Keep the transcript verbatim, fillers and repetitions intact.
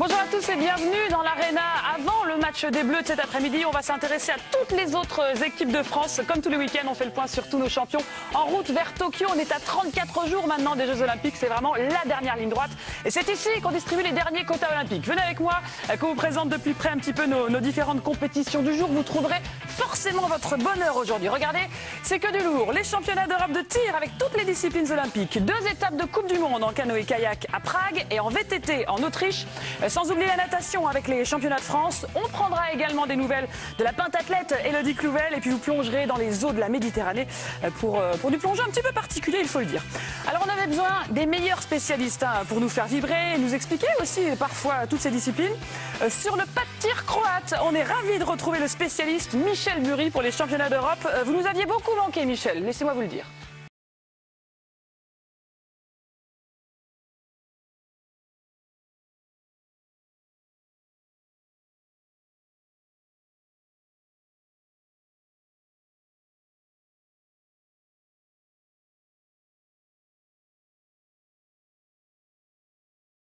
Bonjour à tous et bienvenue dans l'Arena. Avant le match des Bleus de cet après-midi, on va s'intéresser à toutes les autres équipes de France. Comme tous les week-ends, on fait le point sur tous nos champions. En route vers Tokyo, on est à trente-quatre jours maintenant des Jeux Olympiques. C'est vraiment la dernière ligne droite. Et c'est ici qu'on distribue les derniers quotas olympiques. Venez avec moi, qu'on vous présente de plus près un petit peu nos, nos différentes compétitions du jour. Vous trouverez forcément votre bonheur aujourd'hui. Regardez, c'est que du lourd. Les championnats d'Europe de tir avec toutes les disciplines olympiques. Deux étapes de Coupe du Monde en canoë-kayak à Prague et en V T T en Autriche. Sans oublier la natation avec les championnats de France. On prendra également des nouvelles de la pentathlète Elodie Clouvel. Et puis vous plongerez dans les eaux de la Méditerranée pour, pour du plongeon un petit peu particulier, il faut le dire. Alors on avait besoin des meilleurs spécialistes pour nous faire vibrer, nous expliquer aussi parfois toutes ces disciplines. Sur le pas de tir croate, on est ravis de retrouver le spécialiste Michel Murie pour les championnats d'Europe. Vous nous aviez beaucoup manqué, Michel, laissez-moi vous le dire.